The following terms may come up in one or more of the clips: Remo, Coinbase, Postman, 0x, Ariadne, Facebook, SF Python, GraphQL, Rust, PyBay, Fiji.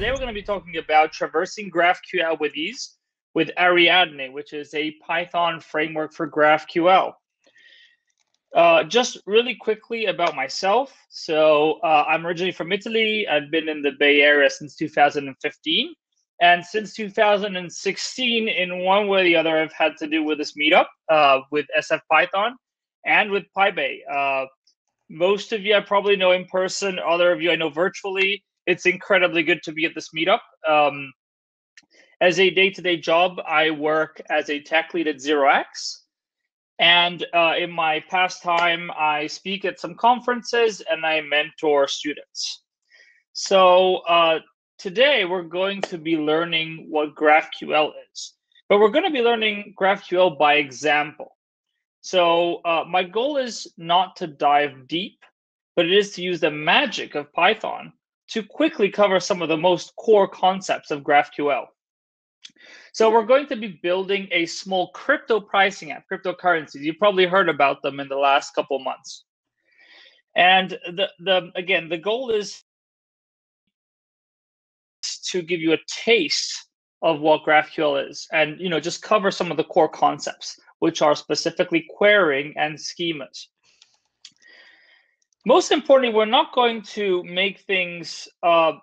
Today we're going to be talking about traversing GraphQL with ease with Ariadne, which is a Python framework for GraphQL. Just really quickly about myself. So I'm originally from Italy. I've been in the Bay Area since 2015. And since 2016, in one way or the other, I've had to do with this meetup with SF Python and with PyBay. Most of you I probably know in person, other of you I know virtually. It's incredibly good to be at this meetup. As a day-to-day job, I work as a tech lead at 0x. And in my past time, I speak at some conferences and I mentor students. So today we're going to be learning what GraphQL is, but we're going to be learning GraphQL by example. So my goal is not to dive deep, but it is to use the magic of Python to quickly cover some of the most core concepts of GraphQL. So we're going to be building a small crypto pricing app, cryptocurrencies. You probably heard about them in the last couple of months. And again, the goal is to give you a taste of what GraphQL is and, just cover some of the core concepts, which are specifically querying and schemas. Most importantly, we're not going to make things, we're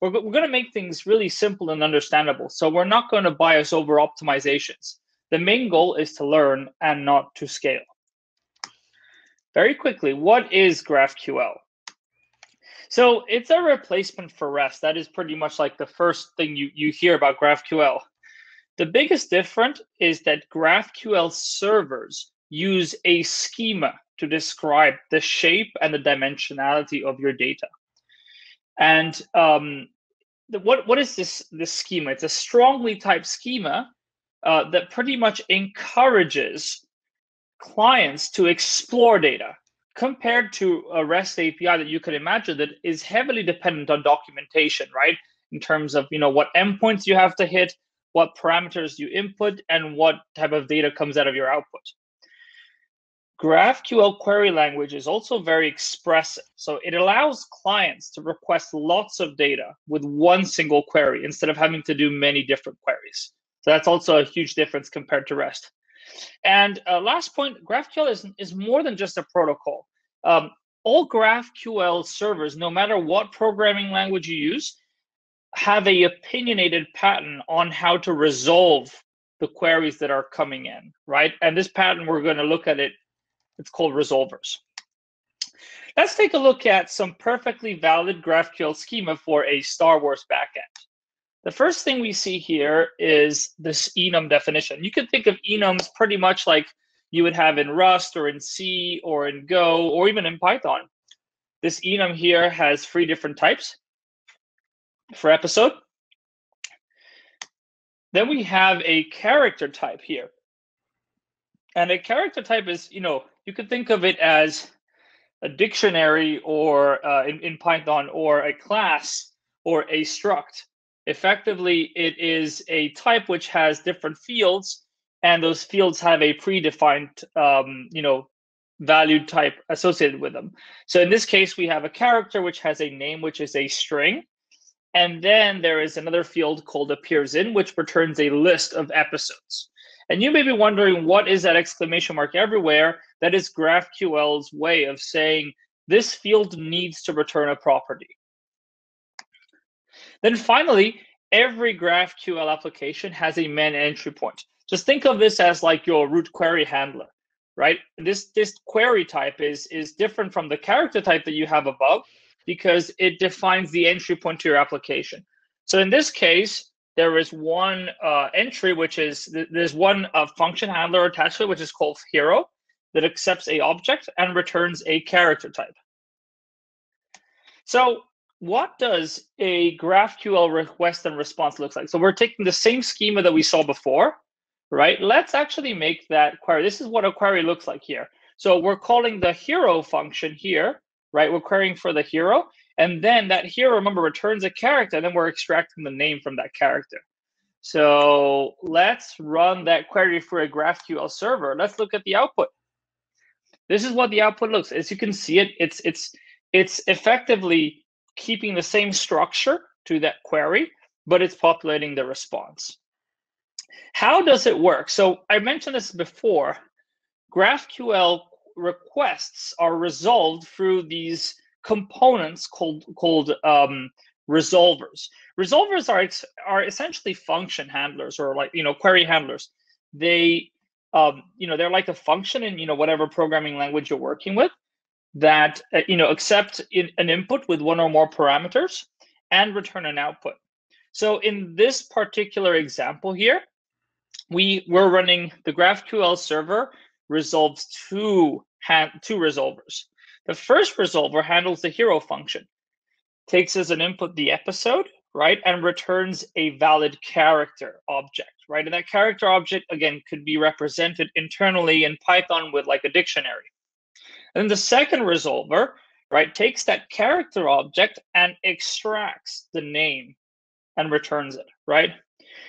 going to make things really simple and understandable. So we're not going to bias over optimizations. The main goal is to learn and not to scale. Very quickly, what is GraphQL? So it's a replacement for Rust. That is pretty much like the first thing you hear about GraphQL. The biggest difference is that GraphQL servers use a schema to describe the shape and the dimensionality of your data. And what is this schema? It's a strongly typed schema that pretty much encourages clients to explore data compared to a REST API that you could imagine that is heavily dependent on documentation, right? In terms of what endpoints you have to hit, what parameters you input, and what type of data comes out of your output. GraphQL query language is also very expressive. So it allows clients to request lots of data with one single query instead of having to do many different queries. So that's also a huge difference compared to REST. And last point, GraphQL is more than just a protocol. All GraphQL servers, no matter what programming language you use, have an opinionated pattern on how to resolve the queries that are coming in, right? And this pattern, we're going to look at it. It's called resolvers. Let's take a look at some perfectly valid GraphQL schema for a Star Wars backend. The first thing we see here is this enum definition. You can think of enums pretty much like you would have in Rust or in C or in Go or even in Python. This enum here has three different types for episode. Then we have a character type here. And a character type is, you could think of it as a dictionary or in Python or a class or a struct. Effectively, it is a type which has different fields, and those fields have a predefined, value type associated with them. So in this case, we have a character which has a name, which is a string. And then there is another field called appears in, which returns a list of episodes. And you may be wondering, what is that exclamation mark everywhere? That is GraphQL's way of saying this field needs to return a property. Then finally, every GraphQL application has a main entry point. Just think of this as like your root query handler, right? This query type is different from the character type that you have above because it defines the entry point to your application. So in this case, there is one entry, which is there's one function handler attached to it, which is called hero, that accepts a object and returns a character type. So what does a GraphQL request and response look like? So we're taking the same schema that we saw before, right? Let's actually make that query. This is what a query looks like here. So we're calling the hero function here, right? We're querying for the hero. And then that hero, remember, returns a character, and then we're extracting the name from that character. So let's run that query for a GraphQL server. Let's look at the output. This is what the output looks. As you can see, it's effectively keeping the same structure to that query, but it's populating the response. How does it work? So I mentioned this before. GraphQL requests are resolved through these components called resolvers. Resolvers are essentially function handlers, or query handlers. They they're like a function in whatever programming language you're working with that accept an input with one or more parameters and return an output. So in this particular example here, we're running the GraphQL server resolves two resolvers. The first resolver handles the hero function, takes as an input the episode, right, and returns a valid character object, right? And that character object, again, could be represented internally in Python with like a dictionary. And then the second resolver, right, takes that character object and extracts the name and returns it, right?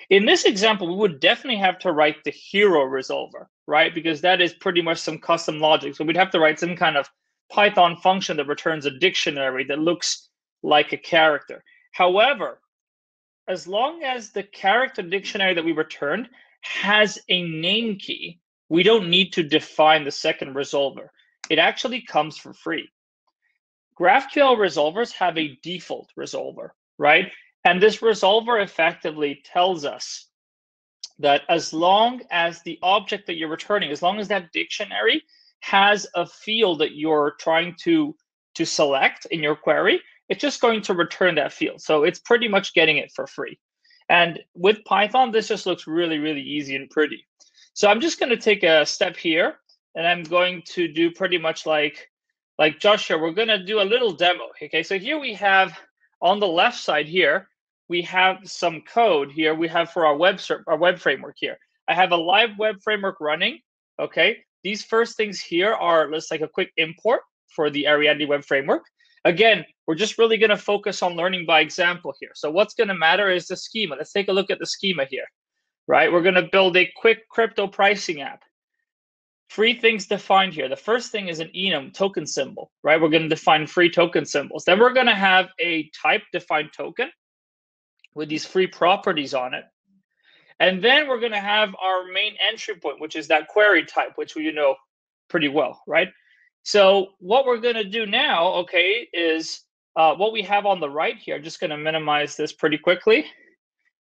In this example, we would definitely have to write the hero resolver, right? Because that is pretty much some custom logic. So we'd have to write some kind of Python function that returns a dictionary that looks like a character. However, as long as the character dictionary that we returned has a name key, we don't need to define the second resolver. It actually comes for free. GraphQL resolvers have a default resolver, right? And this resolver effectively tells us that as long as the object that you're returning, as long as that dictionary has a field that you're trying to select in your query, it's just going to return that field. So it's pretty much getting it for free. And with Python, this just looks really, really easy and pretty. So I'm just going to take a step here, and I'm going to do pretty much like Joshua. We're going to do a little demo. Okay, so here we have on the left side here, we have some code here we have for our web framework here. I have a live web framework running, okay? These first things here are just like a quick import for the Ariadne web framework. Again, we're just really going to focus on learning by example here. So what's going to matter is the schema. Let's take a look at the schema here, right? We're going to build a quick crypto pricing app. Three things defined here. The first thing is an enum token symbol, right? We're going to define free token symbols. Then we're going to have a type defined token with these free properties on it. And then we're going to have our main entry point, which is that query type, which we know pretty well, right? So what we're going to do now, okay, is what we have on the right here, I'm just going to minimize this pretty quickly,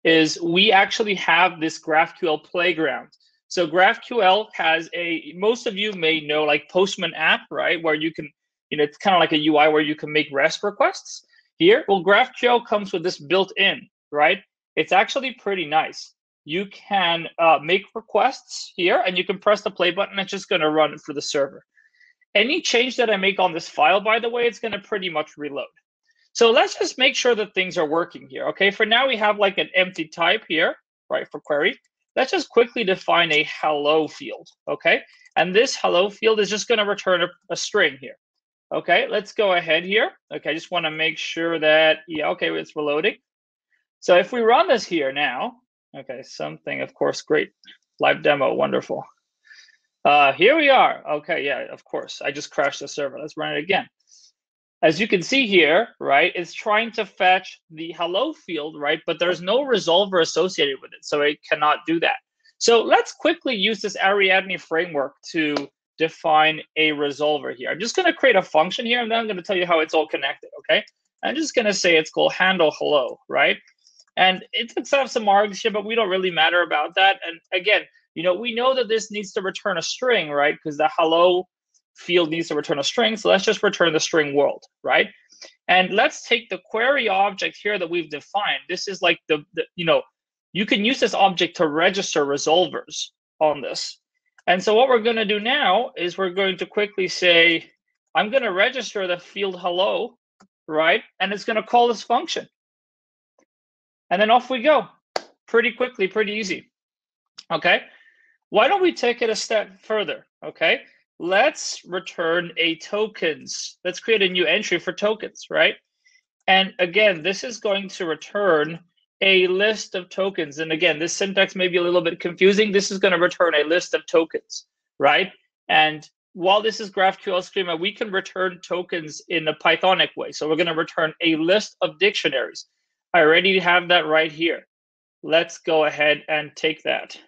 is we actually have this GraphQL playground. So GraphQL has most of you may know like Postman app, right, where you can, it's kind of like a UI where you can make REST requests here. Well, GraphQL comes with this built in, right? It's actually pretty nice. You can make requests here, and you can press the play button. It's just going to run for the server. Any change that I make on this file, by the way, it's going to pretty much reload. So let's just make sure that things are working here. Okay, for now, we have like an empty type here, right, for query. Let's just quickly define a hello field, okay? And this hello field is just going to return a string here. Okay, let's go ahead here. Okay, I just want to make sure that, yeah, okay, it's reloading. So if we run this here now, okay, something, of course, great. Live demo, wonderful. Here we are. Okay, yeah, of course. I just crashed the server. Let's run it again. As you can see here, right, it's trying to fetch the hello field, right, but there's no resolver associated with it, so it cannot do that. So let's quickly use this Ariadne framework to define a resolver here. I'm just going to create a function here, and then I'm going to tell you how it's all connected, okay? I'm just going to say it's called handle hello, right? And it does have some args here, but we don't really matter about that. And again, we know that this needs to return a string, right? Because the hello field needs to return a string. So let's just return the string world, right? And let's take the query object here that we've defined. This is like you can use this object to register resolvers on this. And so what we're going to do now is we're going to quickly say, I'm going to register the field hello, right? And it's going to call this function. And then off we go. Pretty quickly, pretty easy. Okay. Why don't we take it a step further, okay? Let's return a tokens. Let's create a new entry for tokens, right? And again, this is going to return a list of tokens. And again, this syntax may be a little bit confusing. This is going to return a list of tokens, right? And while this is GraphQL schema, we can return tokens in a Pythonic way. So we're going to return a list of dictionaries. I already have that right here. Let's go ahead and take that.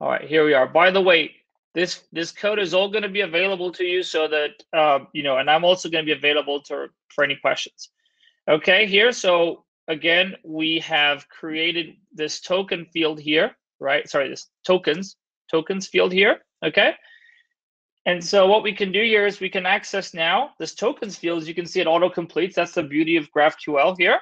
All right, here we are. By the way, this code is all going to be available to you so that, you know, and I'm also going to be available for any questions. Okay, here. So again, we have created this token field here, right? Sorry, this tokens field here. Okay. And so what we can do here is we can access now this tokens field. As you can see, it auto completes. That's the beauty of GraphQL here.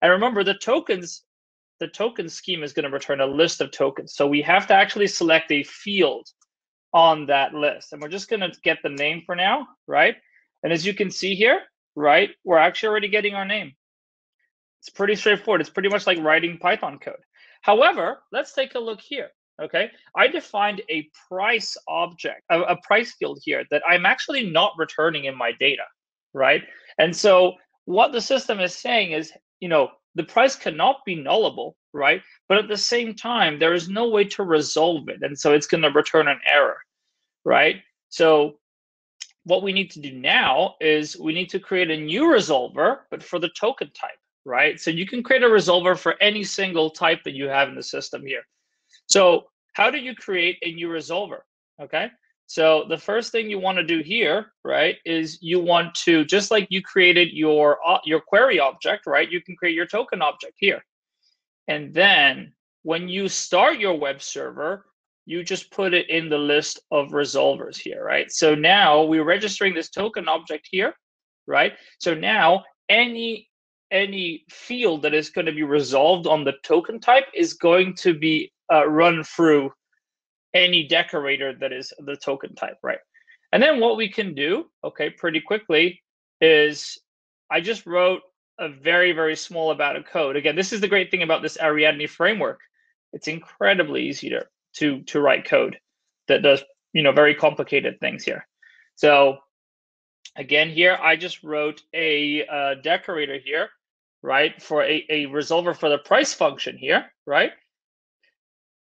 And remember, the token scheme is going to return a list of tokens. So we have to actually select a field on that list. And we're just going to get the name for now, right? And as you can see here, right, we're actually already getting our name. It's pretty straightforward. It's pretty much like writing Python code. However, let's take a look here. Okay, I defined a price object, a price field here that I'm actually not returning in my data, right? And so what the system is saying is, you know, the price cannot be nullable, right? But at the same time, there is no way to resolve it. And so it's going to return an error, right? So what we need to do now is we need to create a new resolver, but for the token type, right? So you can create a resolver for any single type that you have in the system here. So how do you create a new resolver? Okay, so the first thing you want to do here, right, is you want to, just like you created your query object, right, you can create your token object here. And then when you start your web server, you just put it in the list of resolvers here, right? So now we're registering this token object here, right? So now any field that is going to be resolved on the token type is going to be run through any decorator that is the token type, right? And then what we can do, okay, pretty quickly is I just wrote a very, very small amount of code. Again, this is the great thing about this Ariadne framework. It's incredibly easy to write code that does, you know, very complicated things here. So again, here, I just wrote a decorator here, right, for a resolver for the price function here, right?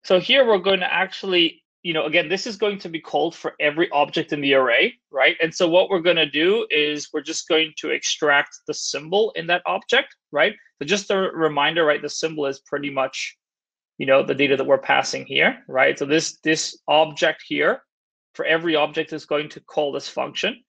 So here we're going to actually, you know, again, this is going to be called for every object in the array, right? And so what we're going to do is we're just going to extract the symbol in that object, right? So just a reminder, right, the symbol is pretty much, you know, the data that we're passing here, right? So this object here, for every object is going to call this function.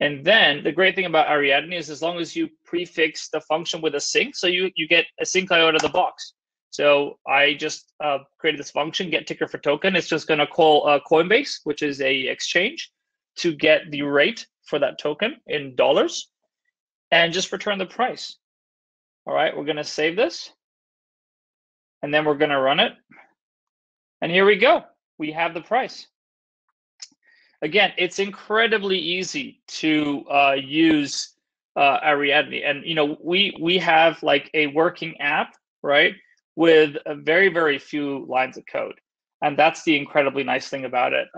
And then the great thing about Ariadne is as long as you prefix the function with a sync, so you get a sync IO out of the box. So I just created this function, get ticker for token. It's just going to call Coinbase, which is a exchange, to get the rate for that token in dollars and just return the price. All right, we're going to save this. And then we're going to run it. And here we go. We have the price. Again, it's incredibly easy to use Ariadne. And, you know, we have like a working app, right, with a very, very few lines of code. And that's the incredibly nice thing about it.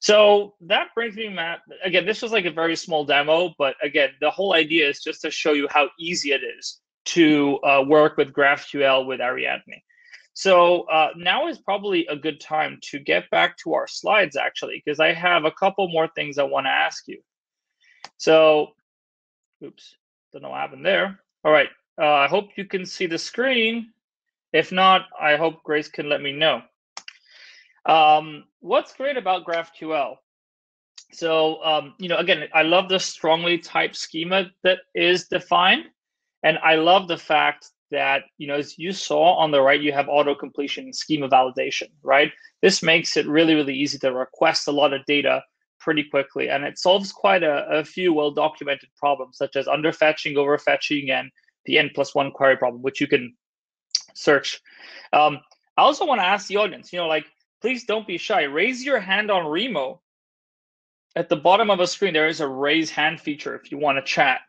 So that brings me, Matt, again, this was like a very small demo, but again, the whole idea is just to show you how easy it is to work with GraphQL with Ariadne. So now is probably a good time to get back to our slides, actually, because I have a couple more things I want to ask you. So, oops, don't know what happened there. All right, I hope you can see the screen. If not, I hope Grace can let me know. What's great about GraphQL? So, you know, again, I love the strongly typed schema that is defined. And I love the fact that, you know, as you saw on the right, you have auto completion and schema validation, right? This makes it really, really easy to request a lot of data pretty quickly. And it solves quite a few well-documented problems, such as underfetching, overfetching, and the N+1 query problem, which you can search. I also want to ask the audience, you know, like, please don't be shy. Raise your hand on Remo. At the bottom of a screen, there is a raise hand feature if you want to chat.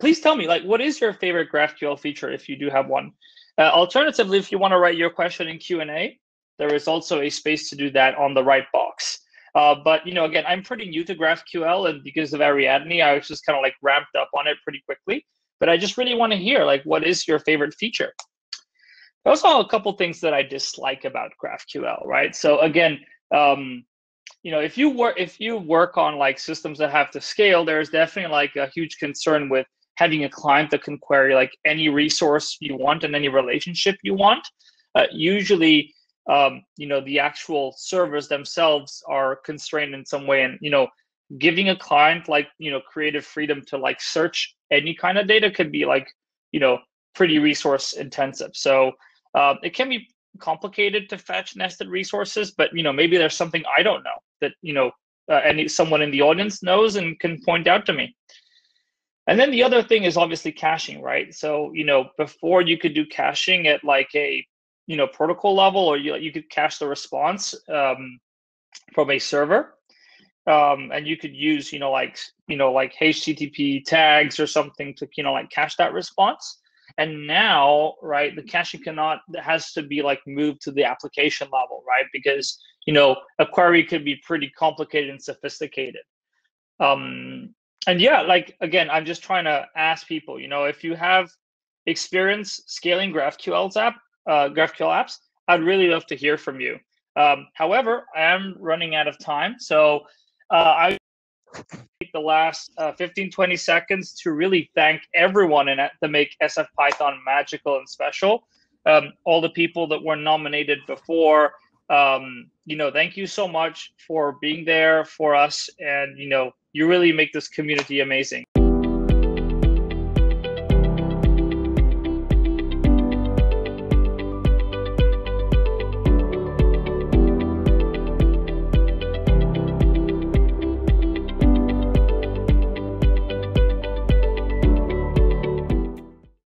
Please tell me, like, what is your favorite GraphQL feature if you do have one? Alternatively, if you want to write your question in Q&A, there is also a space to do that on the right box. But, you know, again, I'm pretty new to GraphQL, and because of Ariadne, I was just kind of like ramped up on it pretty quickly. But I just really want to hear, like, what is your favorite feature? There's also a couple things that I dislike about GraphQL, right? So again, you know, if you work on like systems that have to scale, there's definitely like a huge concern with having a client that can query like any resource you want and any relationship you want. Usually, you know, the actual servers themselves are constrained in some way, and, you know, giving a client like, you know, creative freedom to like search any kind of data could be like, you know, pretty resource intensive. So it can be complicated to fetch nested resources, but, you know, maybe there's something I don't know that, you know, someone in the audience knows and can point out to me. And then the other thing is obviously caching, right? So, you know, before you could do caching at like a, you know, protocol level, or you could cache the response from a server, and you could use, like HTTP tags or something to, you know, like cache that response. And now, right, the caching has to be like moved to the application level, right? Because, you know, a query could be pretty complicated and sophisticated. And yeah, like, again, I'm just trying to ask people, you know, if you have experience scaling GraphQL apps, I'd really love to hear from you. However, I am running out of time. So I take the last 15, 20 seconds to really thank everyone to make SF Python magical and special. All the people that were nominated before, you know, thank you so much for being there for us. And, you know, you really make this community amazing.